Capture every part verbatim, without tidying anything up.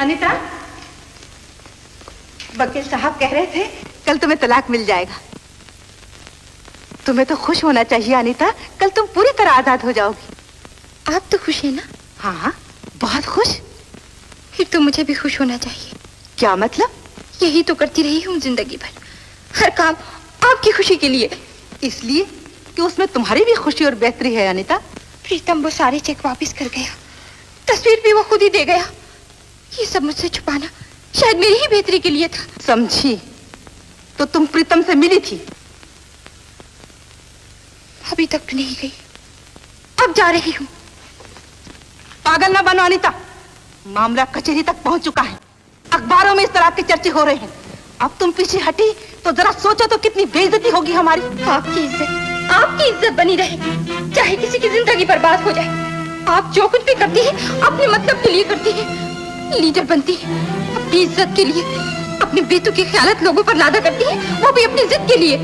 अनिता, वकील साहब कह रहे थे कल तुम्हें तलाक मिल जाएगा। तुम्हें तो खुश होना चाहिए अनिता, कल तुम पूरी तरह आजाद हो जाओगी। आप तो खुश है ना? हाँ, बहुत खुश। फिर तो मुझे भी खुश होना चाहिए। क्या मतलब? यही तो करती रही हूँ जिंदगी भर, हर काम आपकी खुशी के लिए, इसलिए कि उसमें तुम्हारी भी खुशी और बेहतरी है अनिता। प्रीतम वो सारे चेक वापस कर गया, तस्वीर भी वो खुद ही दे गया। ये सब मुझसे छुपाना शायद मेरी ही बेहतरी के लिए था। समझी? तो तुम प्रीतम से मिली थी? अभी तक तो नहीं गई, अब जा रही हूँ। पागल ना बनो अनिता, मामला कचहरी तक पहुंच चुका है, अखबारों में इस तरह के चर्चे हो रहे हैं। अब तुम पीछे हटी तो जरा सोचो तो कितनी बेइज्जती होगी हमारी। आपकी इज्जत, आपकी इज्जत बनी रहे चाहे किसी की जिंदगी बर्बाद हो जाए। आप जो कुछ भी करती है अपने मतलब के लिए करती है, लीडर बनती है अपनी इज्जत के लिए, अपनी बेतुकी ख्यालात लोगों पर लादा करती है, वो भी अपनी इज्जत के लिए।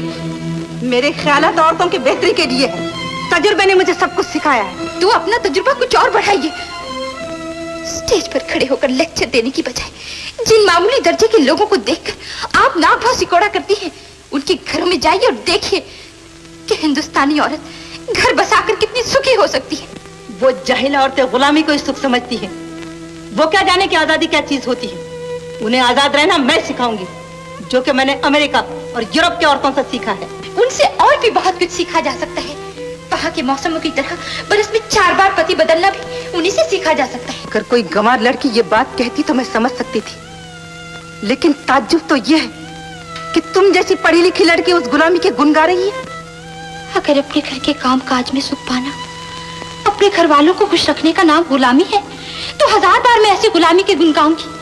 मेरे ख्यालात औरतों की बेहतरी के लिए है, तजुर्बे ने मुझे सब कुछ सिखाया है। तू अपना तजुर्बा कुछ और बढ़ाइए। स्टेज पर खड़े होकर लेक्चर देने की बजाय जिन मामूली दर्जे के लोगों को देखकर आप नाक भाव सिकोड़ा करती हैं, उनके घरों में जाइए और देखिए कि हिंदुस्तानी औरत घर बसाकर कितनी सुखी हो सकती है। वो जाहिल औरतें गुलामी को सुख समझती हैं, वो क्या जाने की आजादी क्या चीज होती है। उन्हें आजाद रहना मैं सिखाऊंगी, जो कि मैंने अमेरिका और यूरोप की औरतों से सीखा है। उनसे और भी बहुत कुछ सीखा जा सकता है। वहाँ के मौसमों की तरह बरस में चार बार पति बदलना भी उन्हीं से सीखा जा सकता है। अगर कोई गंवार लड़की ये बात कहती तो मैं समझ सकती थी, लेकिन ताज्जुब तो यह है कि तुम जैसी पढ़ी लिखी लड़की उस गुलामी के गुण गा रही है। अगर अपने घर के काम काज में सुख पाना, अपने घर वालों को खुश रखने का नाम गुलामी है, तो हजार बार मैं ऐसी गुलामी के गुण गाऊंगी।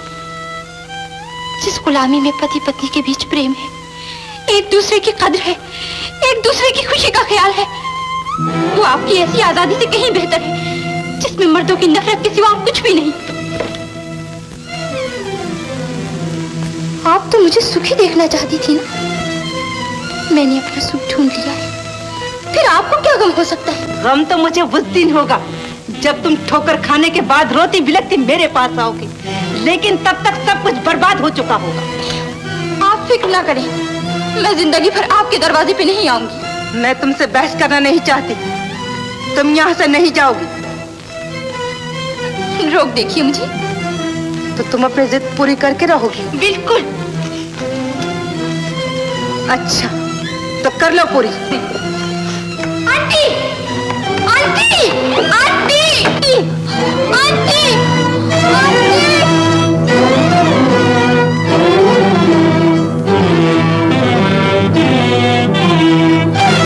जिस गुलामी में पति पत्नी के बीच प्रेम है, एक दूसरे की कदर है, एक दूसरे की खुशी का ख्याल है, वो आपकी ऐसी आजादी से कहीं बेहतर है जिसमें मर्दों की नफरत के सिवा कुछ भी नहीं। आप तो मुझे सुखी देखना चाहती थी ना, मैंने अपना सुख ढूंढ लिया है, फिर आपको क्या गम हो सकता है? गम तो मुझे उस दिन होगा जब तुम ठोकर खाने के बाद रोती बिलकती मेरे पास आओगी, लेकिन तब तक सब कुछ बर्बाद हो चुका होगा। आप फिक्र ना करें, मैं जिंदगी भर आपके दरवाजे पे नहीं आऊंगी। मैं तुमसे बहस करना नहीं चाहती, तुम यहाँ से नहीं जाओगी। रोक देखिए मुझे। तो तुम अपनी जिद पूरी करके रहोगी? बिल्कुल। अच्छा तो कर लो पूरी। Aunty, aunty, aunty.